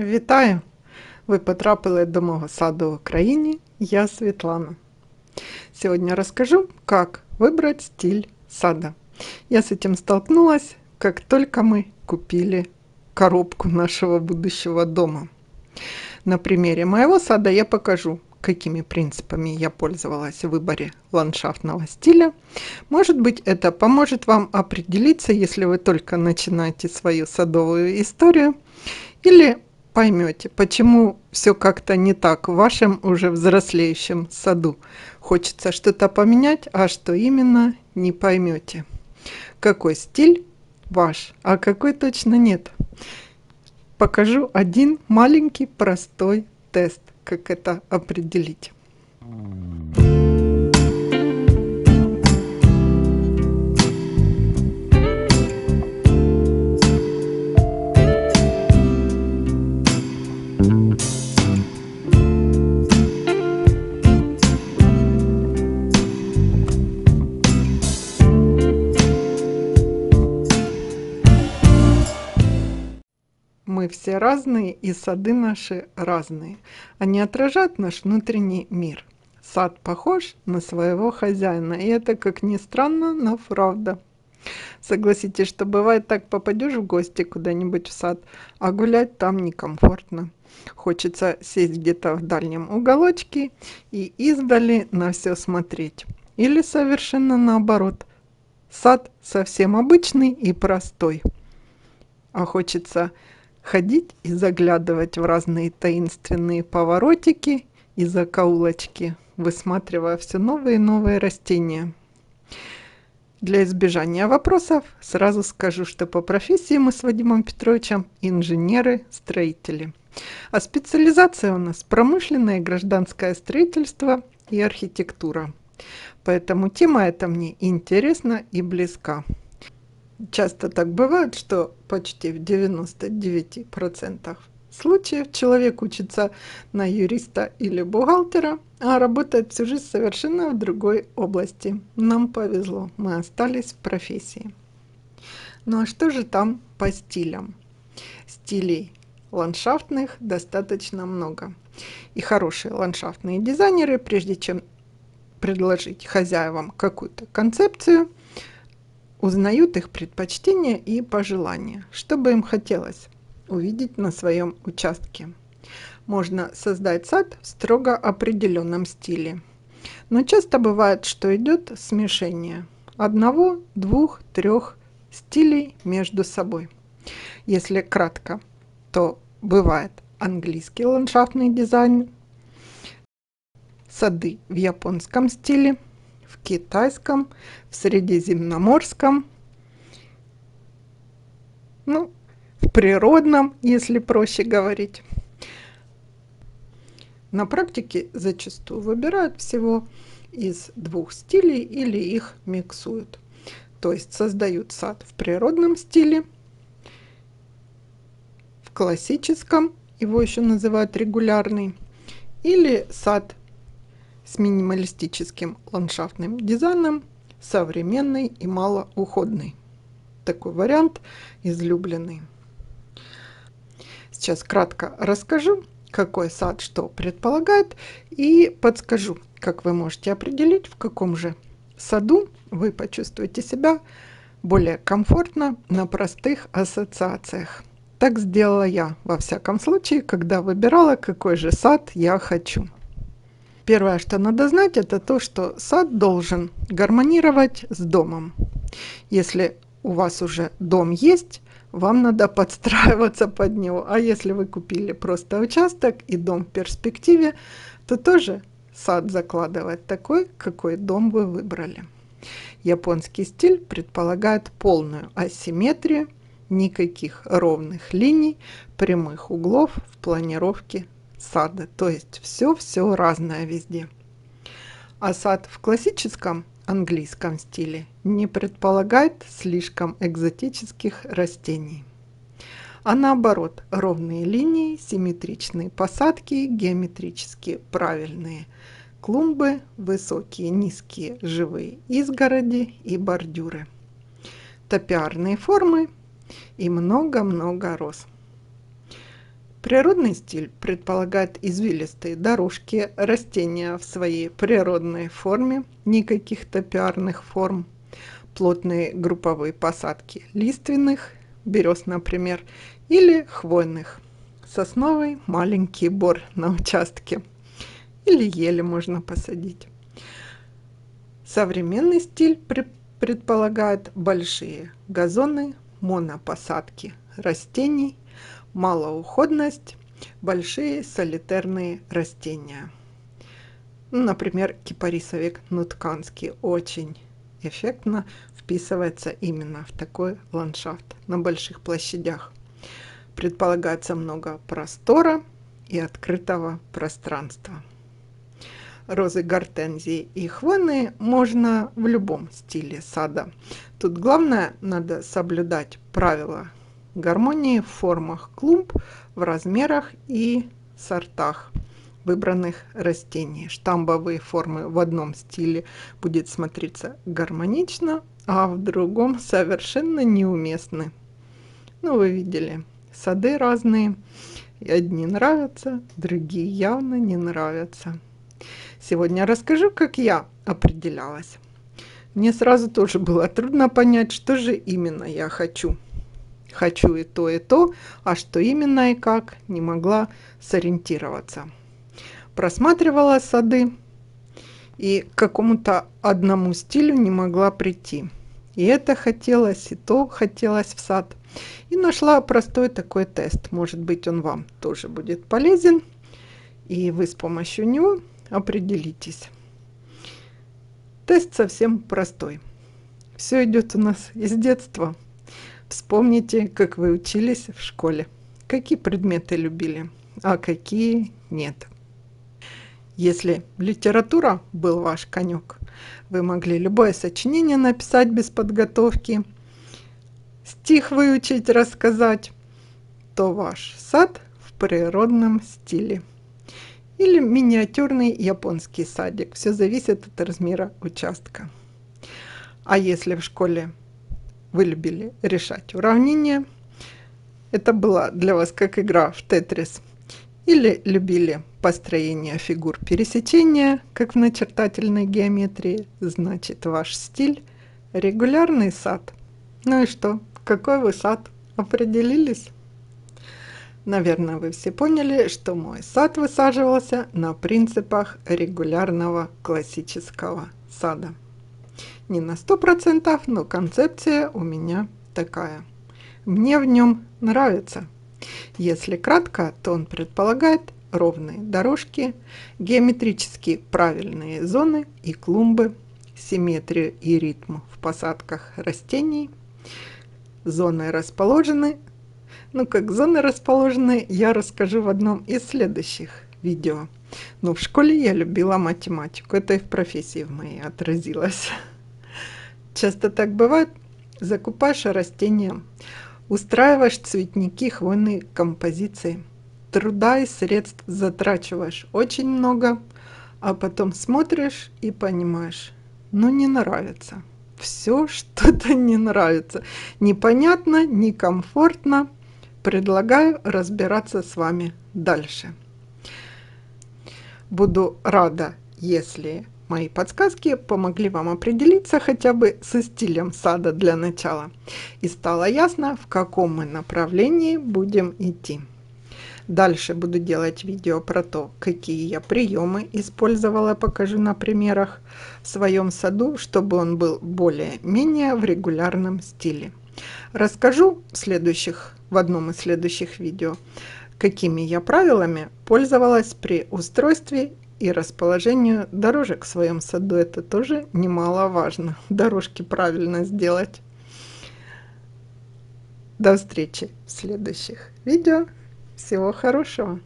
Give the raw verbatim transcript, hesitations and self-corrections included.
Вітаю! Ви потрапили до мого саду в Украине. Я Светлана. Сегодня расскажу, как выбрать стиль сада. Я с этим столкнулась, как только мы купили коробку нашего будущего дома. На примере моего сада я покажу, какими принципами я пользовалась в выборе ландшафтного стиля. Может быть, это поможет вам определиться, если вы только начинаете свою садовую историю, или поймете, почему все как-то не так в вашем уже взрослеющем саду. Хочется что-то поменять, а что именно, не поймете. Какой стиль ваш, а какой точно нет. Покажу один маленький простой тест, как это определить. Мы все разные, и сады наши разные. Они отражают наш внутренний мир. Сад похож на своего хозяина, и это, как ни странно, но правда. Согласитесь, что бывает так: попадешь в гости куда-нибудь в сад, а гулять там некомфортно. Хочется сесть где-то в дальнем уголочке и издали на все смотреть. Или совершенно наоборот. Сад совсем обычный и простой, а хочется ходить и заглядывать в разные таинственные поворотики и закоулочки, высматривая все новые и новые растения. Для избежания вопросов сразу скажу, что по профессии мы с Вадимом Петровичем инженеры-строители, а специализация у нас промышленное и гражданское строительство и архитектура. Поэтому тема эта мне интересна и близка. Часто так бывает, что почти в девяноста девяти процентах случаев человек учится на юриста или бухгалтера, а работает всю жизнь совершенно в другой области. Нам повезло, мы остались в профессии. Ну а что же там по стилям? Стилей ландшафтных достаточно много. И хорошие ландшафтные дизайнеры, прежде чем предложить хозяевам какую-то концепцию, узнают их предпочтения и пожелания, что бы им хотелось увидеть на своем участке. Можно создать сад в строго определенном стиле, но часто бывает, что идет смешение одного, двух, трех стилей между собой. Если кратко, то бывает английский ландшафтный дизайн, сады в японском стиле, в китайском, в средиземноморском, ну, в природном, если проще говорить. На практике зачастую выбирают всего из двух стилей или их миксуют. То есть создают сад в природном стиле, в классическом, его еще называют регулярный, или сад с минималистическим ландшафтным дизайном, современный и малоуходный. Такой вариант излюбленный. Сейчас кратко расскажу, какой сад что предполагает, и подскажу, как вы можете определить, в каком же саду вы почувствуете себя более комфортно на простых ассоциациях. Так сделала я, во всяком случае, когда выбирала, какой же сад я хочу. Первое, что надо знать, это то, что сад должен гармонировать с домом. Если у вас уже дом есть, вам надо подстраиваться под него. А если вы купили просто участок и дом в перспективе, то тоже сад закладывает такой, какой дом вы выбрали. Японский стиль предполагает полную асимметрию, никаких ровных линий, прямых углов в планировке сада, то есть все-все разное везде. А сад в классическом английском стиле не предполагает слишком экзотических растений, а наоборот, ровные линии, симметричные посадки, геометрически правильные клумбы, высокие, низкие, живые изгороди и бордюры, топиарные формы и много-много роз. Природный стиль предполагает извилистые дорожки, растения в своей природной форме, не каких-то пиарных форм, плотные групповые посадки лиственных, берез, например, или хвойных, сосновый маленький бор на участке, или ели можно посадить. Современный стиль предполагает большие газоны, монопосадки растений, малоуходность, большие солитарные растения. Например, кипарисовик нутканский очень эффектно вписывается именно в такой ландшафт на больших площадях. Предполагается много простора и открытого пространства. Розы, гортензии и хвойные можно в любом стиле сада. Тут главное, надо соблюдать правила гармонии в формах клумб, в размерах и сортах выбранных растений. Штамбовые формы в одном стиле будет смотреться гармонично, а в другом совершенно неуместны. Ну, вы видели, сады разные, и одни нравятся, другие явно не нравятся. Сегодня расскажу, как я определялась. Мне сразу тоже было трудно понять, что же именно я хочу. Хочу и то, и то, а что именно и как, не могла сориентироваться. Просматривала сады и к какому-то одному стилю не могла прийти. И это хотелось, и то хотелось в сад. И нашла простой такой тест. Может быть, он вам тоже будет полезен, и вы с помощью него определитесь. Тест совсем простой. Все идет у нас из детства. Вспомните, как вы учились в школе, какие предметы любили, а какие нет. Если литература был ваш конек, вы могли любое сочинение написать без подготовки, стих выучить, рассказать, то ваш сад в природном стиле. Или миниатюрный японский садик, все зависит от размера участка. А если в школе вы любили решать уравнения, это была для вас как игра в тетрис, или любили построение фигур пересечения, как в начертательной геометрии, значит, ваш стиль – регулярный сад. Ну и что, какой вы сад, определились? Наверное, вы все поняли, что мой сад высаживался на принципах регулярного классического сада. Не на сто процентов, но концепция у меня такая. Мне в нем нравится. Если кратко, то он предполагает ровные дорожки, геометрически правильные зоны и клумбы, симметрию и ритм в посадках растений. Зоны расположены. Ну, как зоны расположены, я расскажу в одном из следующих видео. Но в школе я любила математику, это и в профессии в моей отразилось. Часто так бывает, закупаешь растения, устраиваешь цветники, хвойные композиции. Труда и средств затрачиваешь очень много, а потом смотришь и понимаешь, ну не нравится. Все что-то не нравится. Непонятно, некомфортно. Предлагаю разбираться с вами дальше. Буду рада, если мои подсказки помогли вам определиться хотя бы со стилем сада для начала. И стало ясно, в каком мы направлении будем идти. Дальше буду делать видео про то, какие я приемы использовала, покажу на примерах в своем саду, чтобы он был более-менее в регулярном стиле. Расскажу в, следующих, в одном из следующих видео, какими я правилами пользовалась при устройстве и расположению дорожек в своем саду. Это тоже немаловажно. Дорожки правильно сделать. До встречи в следующих видео. Всего хорошего!